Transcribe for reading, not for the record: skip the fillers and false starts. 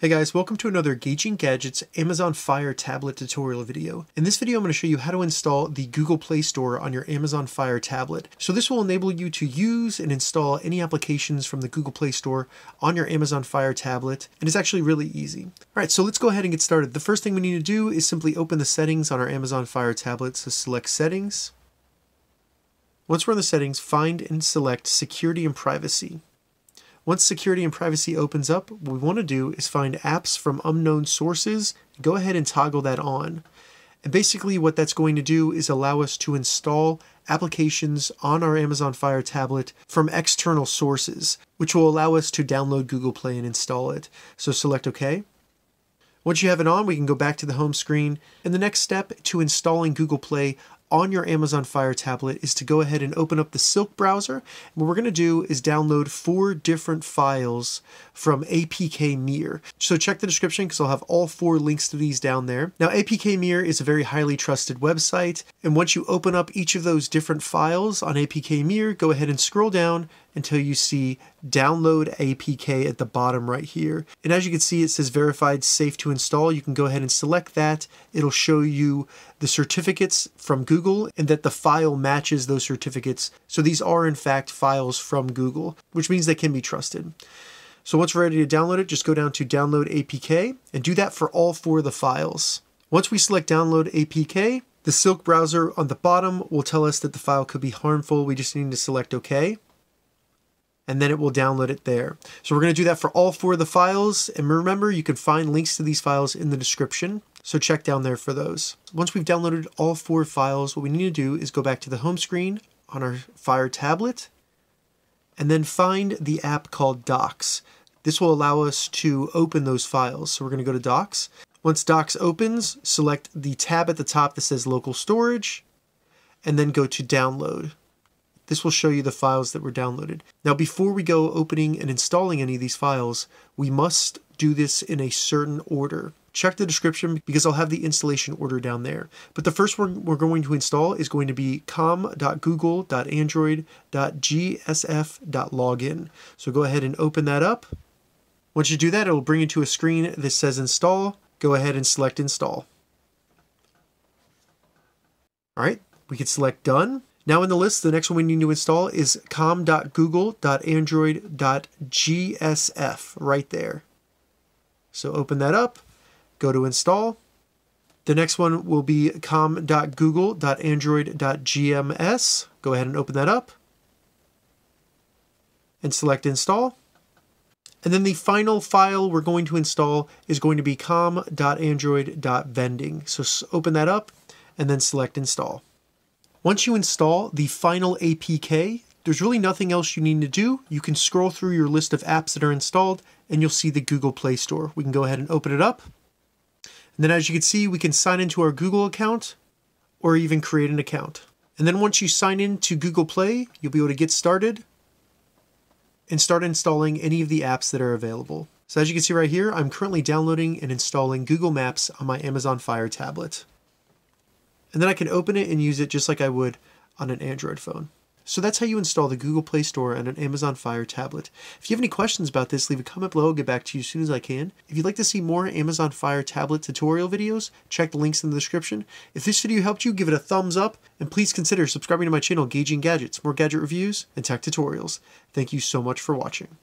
Hey guys, welcome to another Gauging Gadgets Amazon Fire Tablet tutorial video. In this video, I'm going to show you how to install the Google Play Store on your Amazon Fire Tablet. So this will enable you to use and install any applications from the Google Play Store on your Amazon Fire Tablet, and it's actually really easy. All right, so let's go ahead and get started. The first thing we need to do is simply open the settings on our Amazon Fire Tablet, so select Settings. Once we're in the settings, find and select Security and Privacy. Once Security and Privacy opens up, what we want to do is find Apps from Unknown Sources. Go ahead and toggle that on. And basically what that's going to do is allow us to install applications on our Amazon Fire Tablet from external sources, which will allow us to download Google Play and install it. So select OK. Once you have it on, we can go back to the home screen. And the next step to installing Google Play on your Amazon Fire Tablet is to go ahead and open up the Silk browser. And what we're going to do is download 4 different files from APK Mirror. So check the description because I'll have all 4 links to these down there. Now APK Mirror is a very highly trusted website. And once you open up each of those different files on APK Mirror, go ahead and scroll down until you see Download APK at the bottom right here. And as you can see, it says Verified Safe to Install. You can go ahead and select that. It'll show you the certificates from Google and that the file matches those certificates. So these are in fact files from Google, which means they can be trusted. So once we're ready to download it, just go down to Download APK and do that for all 4 of the files. Once we select Download APK, the Silk browser on the bottom will tell us that the file could be harmful. We just need to select OK. And then it will download it there. So we're going to do that for all 4 of the files. And remember, you can find links to these files in the description. So check down there for those. Once we've downloaded all 4 files, what we need to do is go back to the home screen on our Fire Tablet and then find the app called Docs. This will allow us to open those files. So we're going to go to Docs. Once Docs opens, select the tab at the top that says Local Storage and then go to Download. This will show you the files that were downloaded. Now, before we go opening and installing any of these files, we must do this in a certain order. Check the description because I'll have the installation order down there. But the first one we're going to install is going to be com.google.android.gsf.login. So go ahead and open that up. Once you do that, it'll bring you to a screen that says Install. Go ahead and select Install. All right, we can select Done. Now in the list, the next one we need to install is com.google.android.gsf right there. So open that up, go to install. The next one will be com.google.android.gms. Go ahead and open that up and select install. And then the final file we're going to install is going to be com.android.vending. So open that up and then select install. Once you install the final APK, there's really nothing else you need to do. You can scroll through your list of apps that are installed and you'll see the Google Play Store. We can go ahead and open it up. And then as you can see, we can sign into our Google account or even create an account. And then once you sign into Google Play, you'll be able to get started and start installing any of the apps that are available. So as you can see right here, I'm currently downloading and installing Google Maps on my Amazon Fire Tablet. And then I can open it and use it just like I would on an Android phone. So that's how you install the Google Play Store on an Amazon Fire Tablet. If you have any questions about this, leave a comment below. I'll get back to you as soon as I can. If you'd like to see more Amazon Fire Tablet tutorial videos, check the links in the description. If this video helped you, give it a thumbs up. And please consider subscribing to my channel, Gauging Gadgets, more gadget reviews and tech tutorials. Thank you so much for watching.